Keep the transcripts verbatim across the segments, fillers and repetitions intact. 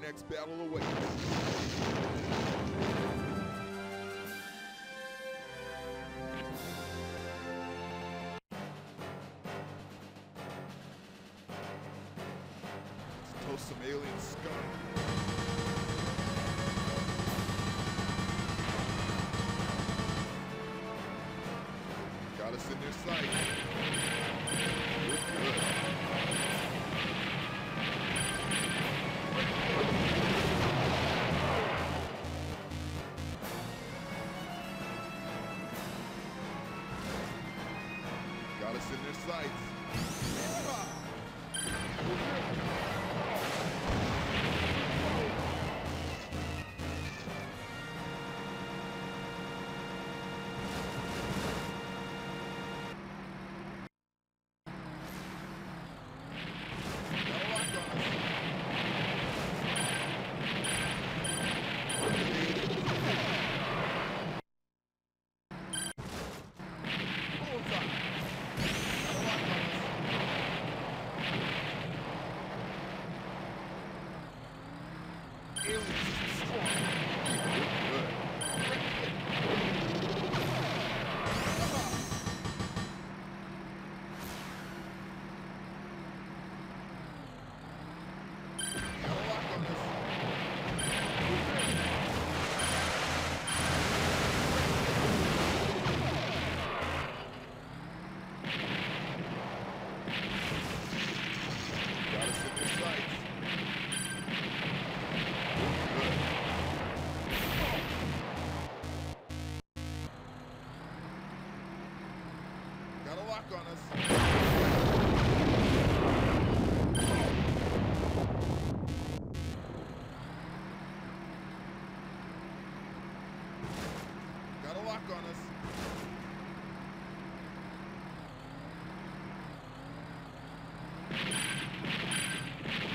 Next battle awaits. Let's toast some alien scum. Got us in their sight. Got us in their sights. joke on us.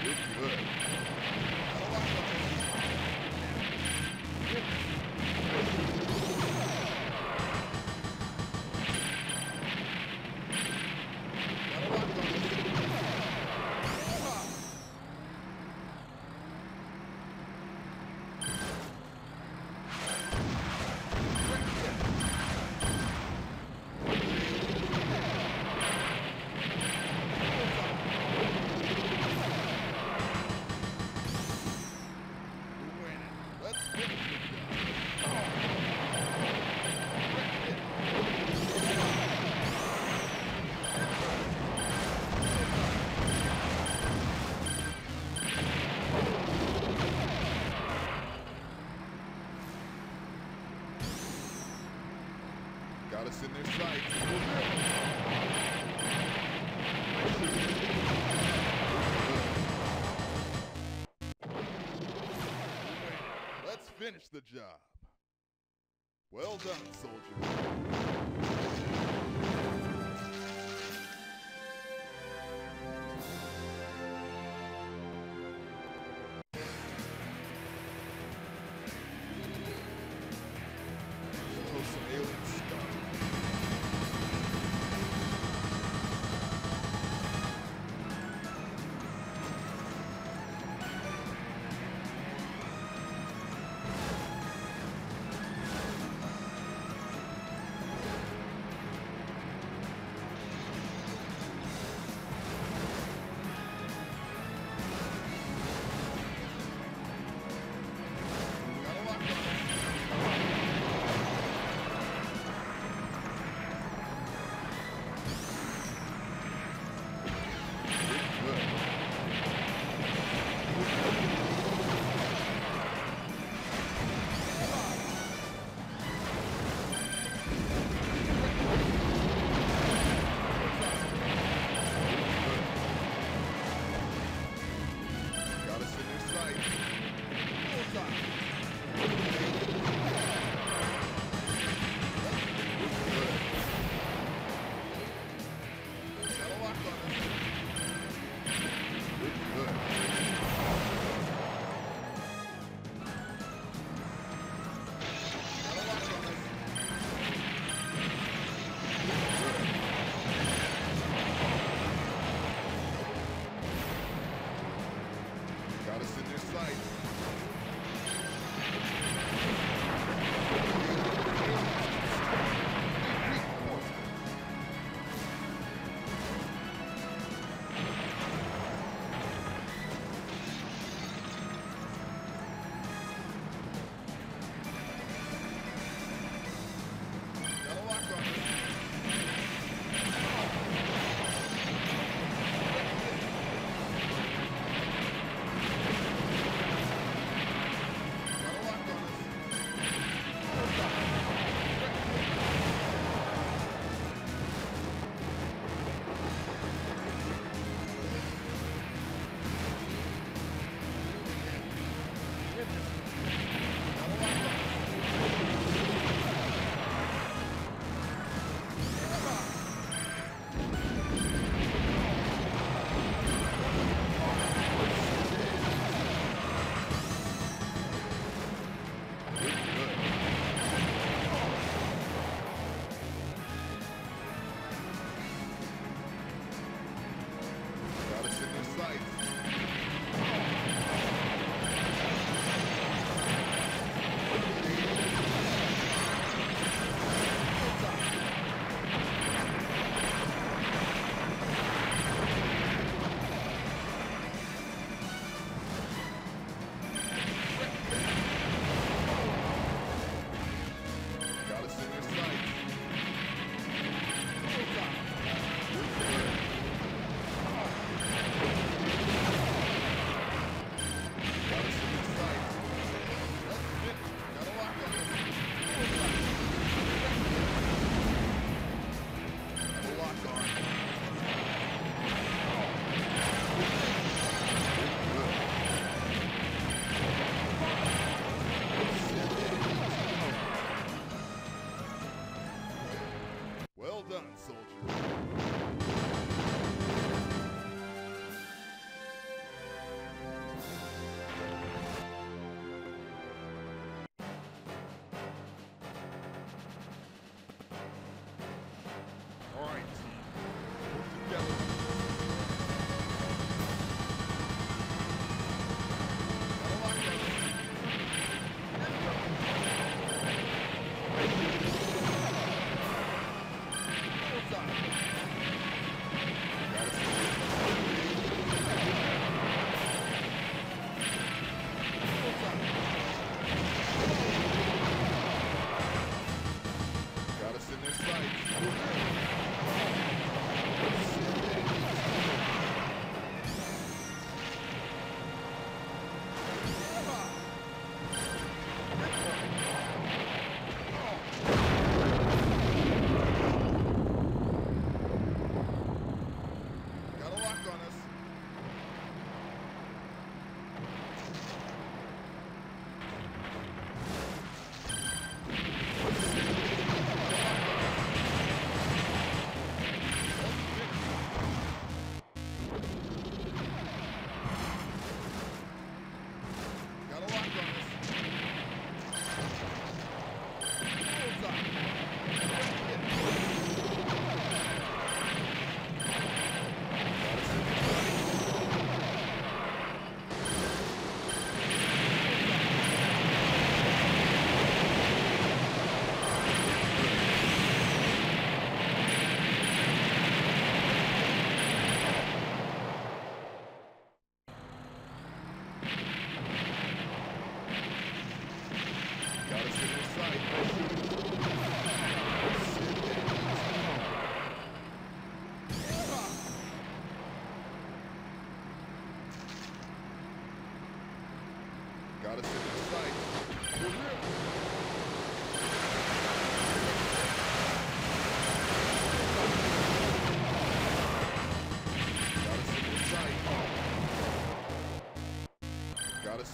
Good, good. Now watch what you're doing. Now watch what you're doing. Finish the job. Well done, soldier.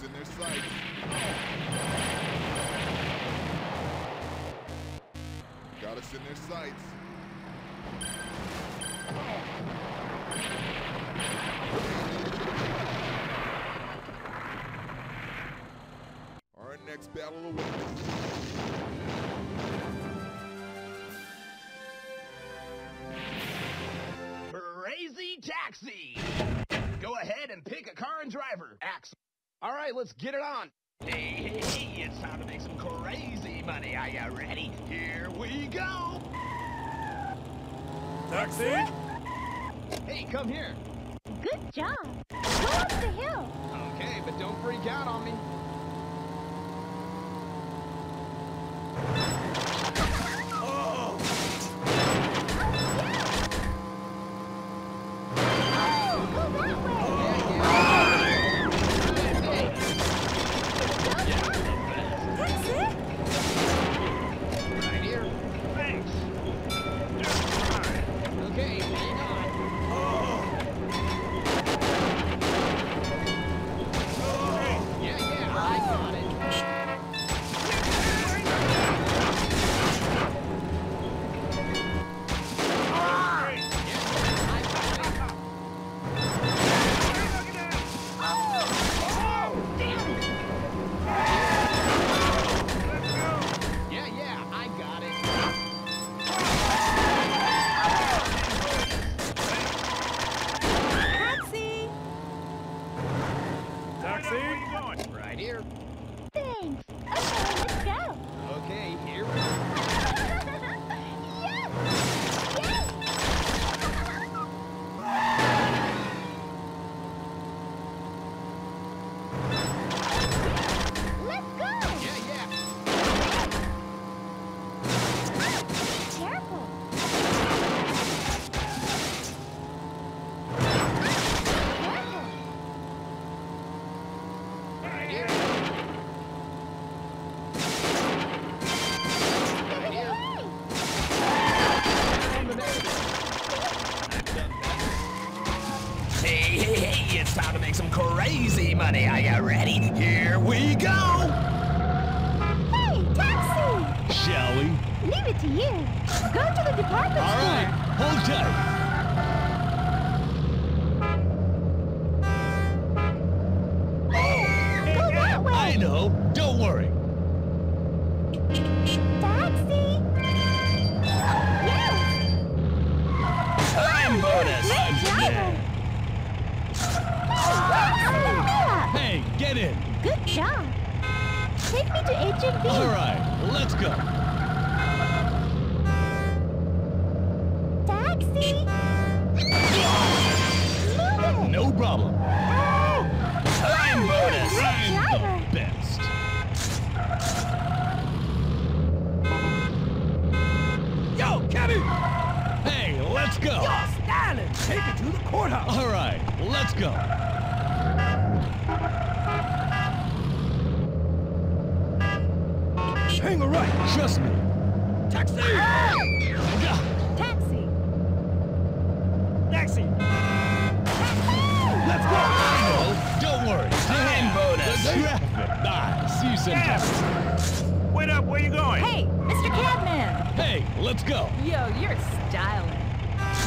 targets in their sights. Got us in their sights. Our next battle awaits. Crazy Taxi! Go ahead and pick a car and driver, Axel. All right, let's get it on. Hey, hey, hey, it's time to make some crazy money. Are you ready? Here we go. Taxi? Hey, come here. Good job. Go up the hill. Okay, but don't freak out on me. Are you ready? Here we go! Hey, taxi! Shall we? Leave it to you. Go to the department store. All right, hold tight. Oh, go that way. I know. Don't worry. Taxi! Yes. I'm bonus. Great driver. Hey, get in! Good job! Take me to H and B! Alright, let's go! Taxi! Move it. No problem! Oh, I'm bonus! I'm the best! Yo, Kevin! Hey, let's go! You're styling! Take it to the courthouse! Alright, let's go! Hang a right, trust me. Taxi! Ah! Taxi! Taxi! Let's go! Oh, no, don't worry. I'm bonus. The traffic. Ah, see you sometime. Wait up, where you going? Hey, Mister Cabman! Hey, let's go. Yo, you're styling.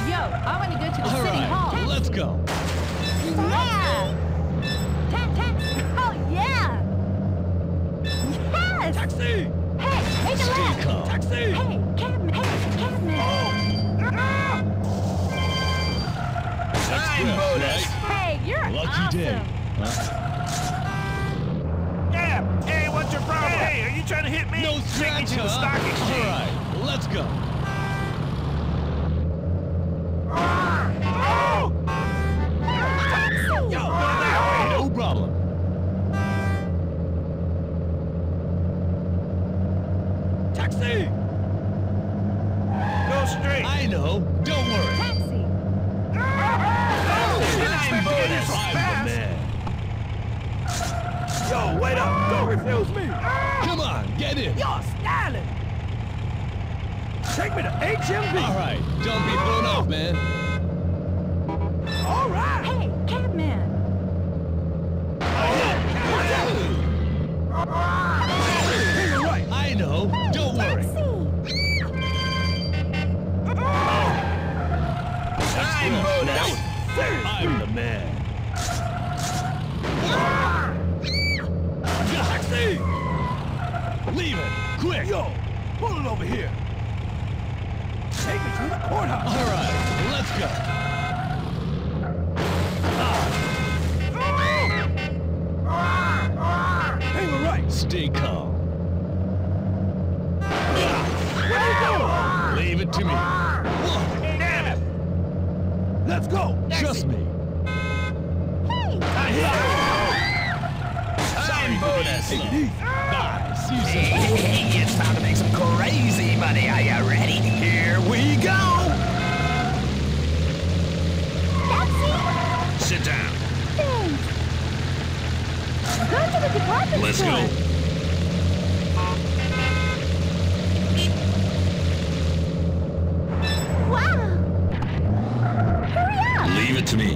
Yo, I want to go to the All city right, hall. Taxi. Let's go. Yeah! Tap, tap. Oh, yeah! Yes! Taxi! Hey, take a left! Calm. Taxi! Hey, cabman! Hey, cabman! Oh! Ah! I'm bonus! Hey, you're Lucky awesome! Day. Huh? Yeah! Hey, what's your problem? Hey, are you trying to hit me? No scratch, huh? To the stock exchange. All right, let's go. Oh! Yo, ah! No problem. Taxi! Go straight! I know, don't worry! Taxi! Oh, I'm bonus! I'm the man! Yo, wait up! Don't refuse me! Come on, get in! You're styling! Take me to H M B! Alright, don't be blown off, man! Alright! Hey, cabman! Oh, yeah. I'm the man. Taxi! Leave it! Quick! Yo! Pull it over here! Take me to the courthouse! Alright, let's go! Ah. Hey, we're right! Stay calm. Where are you going? Leave it to me. Look, damn it! Let's go! Taxi. Trust me! Hey! I hear you! Bonus. Hey, it's time to make some crazy money. Are you ready? Here we go. Taxi. Sit down. Thanks. Go to the department Let's store. Let's go. Wow. Hurry up. Leave it to me.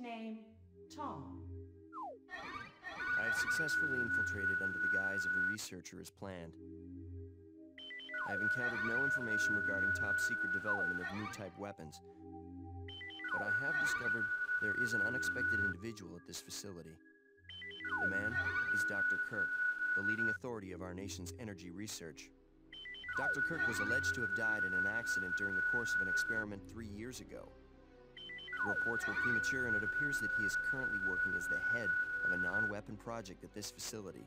Name, Tom. I have successfully infiltrated under the guise of a researcher as planned. I have encountered no information regarding top secret development of new type weapons, but I have discovered there is an unexpected individual at this facility. The man is Doctor Kirk, the leading authority of our nation's energy research. Doctor Kirk was alleged to have died in an accident during the course of an experiment three years ago. Reports were premature, and it appears that he is currently working as the head of a non-weapon project at this facility.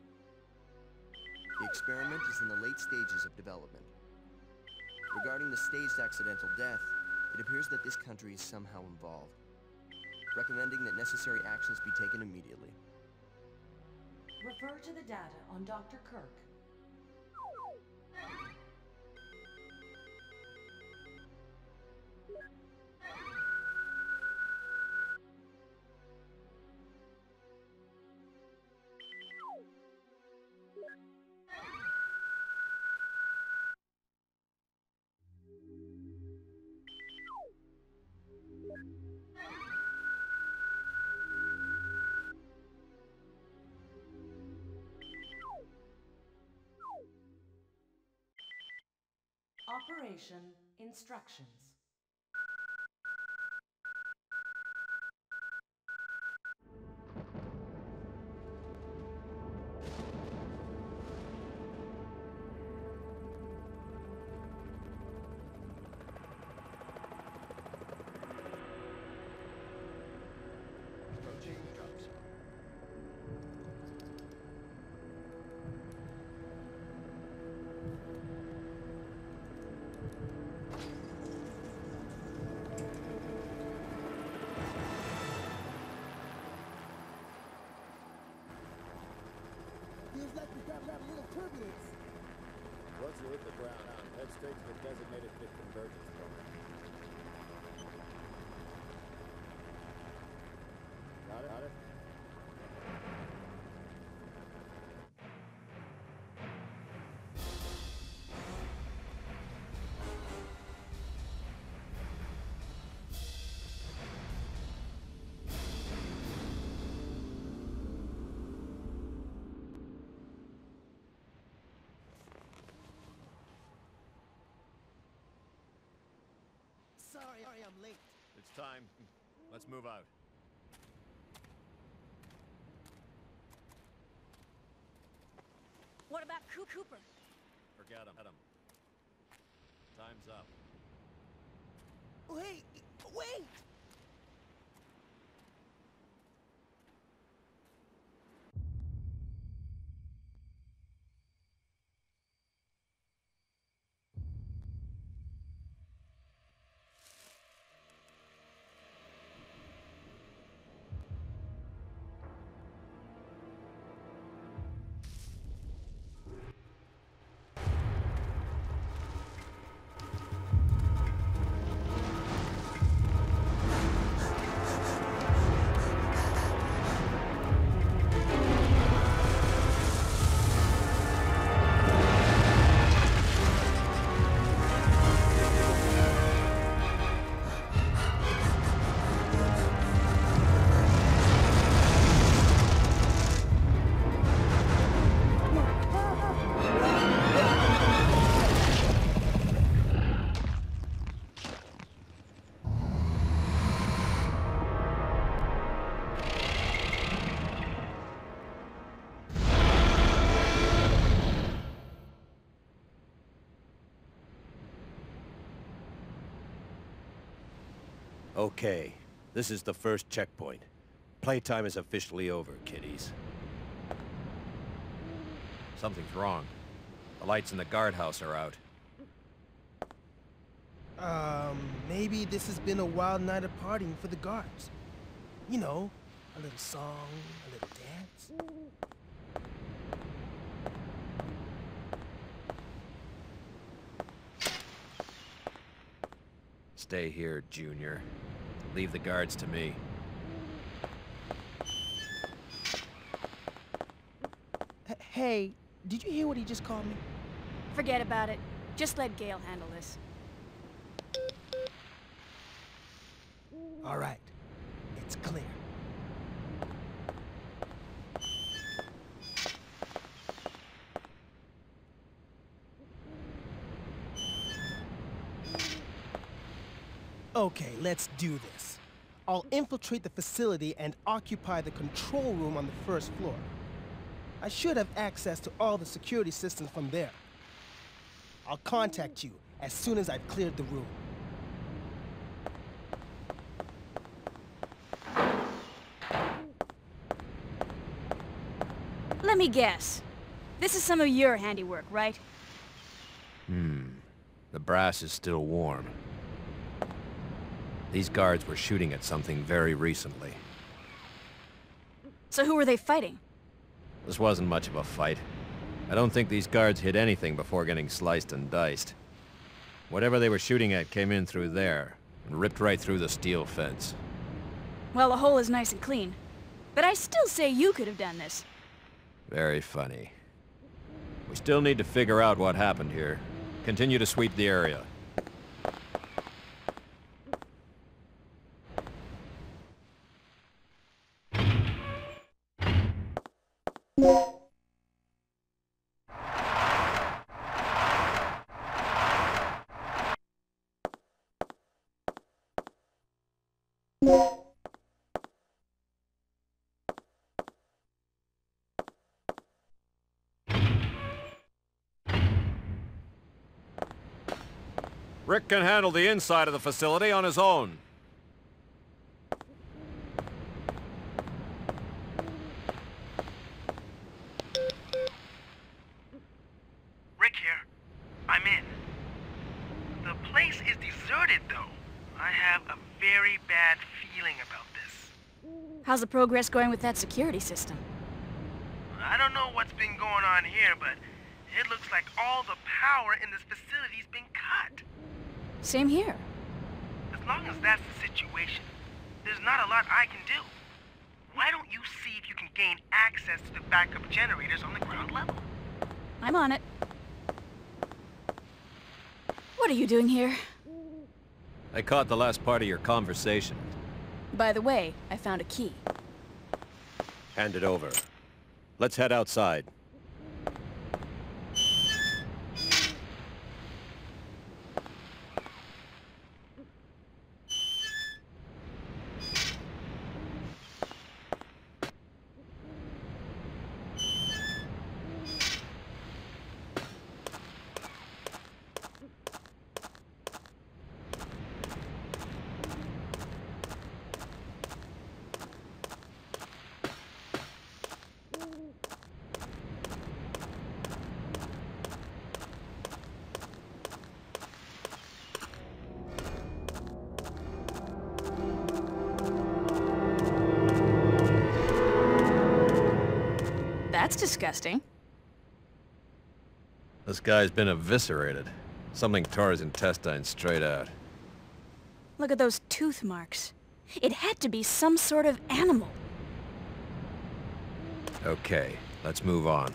The experiment is in the late stages of development. Regarding the staged accidental death, it appears that this country is somehow involved. Recommending that necessary actions be taken immediately. Refer to the data on Doctor Kirk. Operation instructions. Once you hit the ground, let's take the designated pit convergence program. Got it? Got it? Sorry, I'm late. It's time. Let's move out. What about Coo Cooper? Forget him. At him. Time's up. Wait! Wait! Okay, this is the first checkpoint. Playtime is officially over, kiddies. Something's wrong. The lights in the guardhouse are out. Um, maybe this has been a wild night of partying for the guards. You know, a little song, a little dance. Stay here, Junior. Leave the guards to me. Hey, did you hear what he just called me? Forget about it. Just let Gail handle this. All right. It's clear. Okay, let's do this. I'll infiltrate the facility and occupy the control room on the first floor. I should have access to all the security systems from there. I'll contact you as soon as I've cleared the room. Let me guess. This is some of your handiwork, right? Hmm. The brass is still warm. These guards were shooting at something very recently. So who were they fighting? This wasn't much of a fight. I don't think these guards hit anything before getting sliced and diced. Whatever they were shooting at came in through there, and ripped right through the steel fence. Well, the hole is nice and clean. But I still say you could have done this. Very funny. We still need to figure out what happened here. Continue to sweep the area. Rick can handle the inside of the facility on his own. Rick here. I'm in. The place is deserted, though. I have a very bad feeling about this. How's the progress going with that security system? I don't know what's been going on here, but it looks like all the power in this facility's been cut. Same here. As long as that's the situation, there's not a lot I can do. Why don't you see if you can gain access to the backup generators on the ground level? I'm on it. What are you doing here? I caught the last part of your conversation. By the way, I found a key. Hand it over. Let's head outside. That's disgusting. This guy's been eviscerated. Something tore his intestines straight out. Look at those tooth marks. It had to be some sort of animal. Okay, let's move on.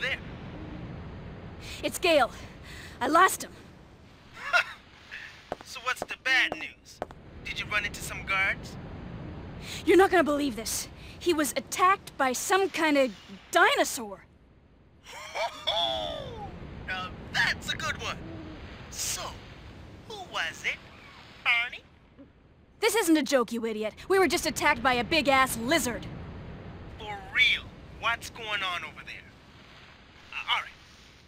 there? It's Gail. I lost him. So what's the bad news? Did you run into some guards? You're not gonna believe this. He was attacked by some kind of dinosaur. Now that's a good one. So, who was it, Arnie? This isn't a joke, you idiot. We were just attacked by a big-ass lizard. For real? What's going on over there? Uh, all right.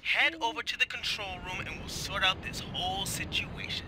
Head over to the control room and we'll sort out this whole situation.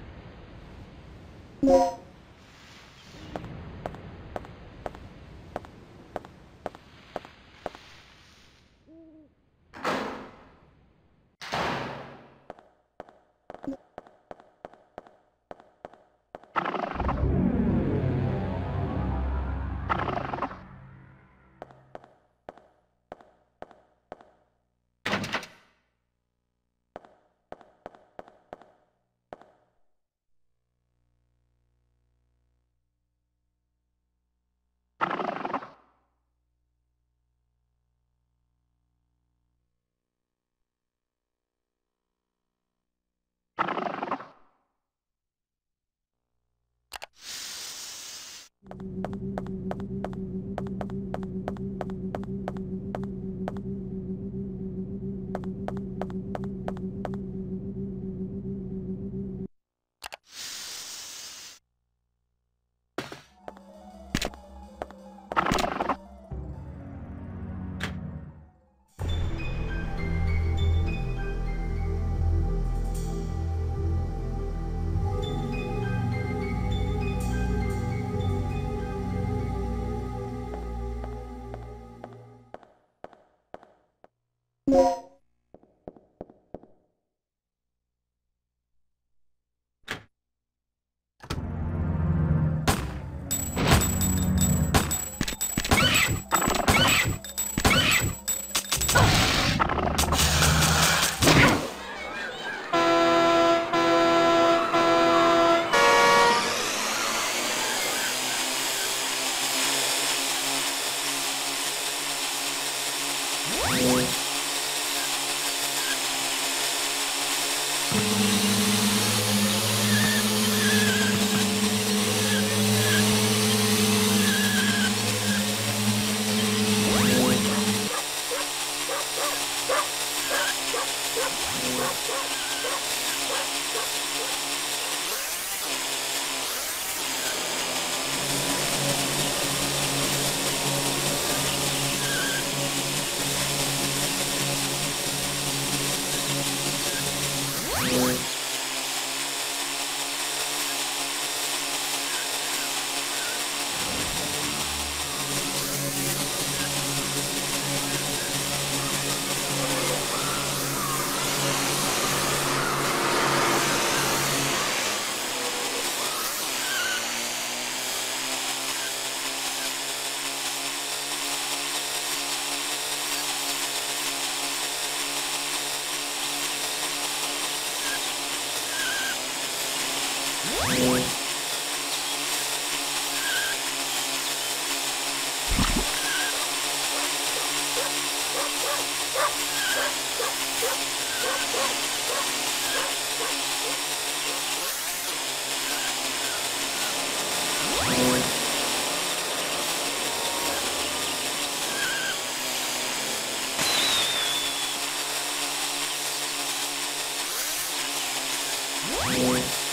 Boy.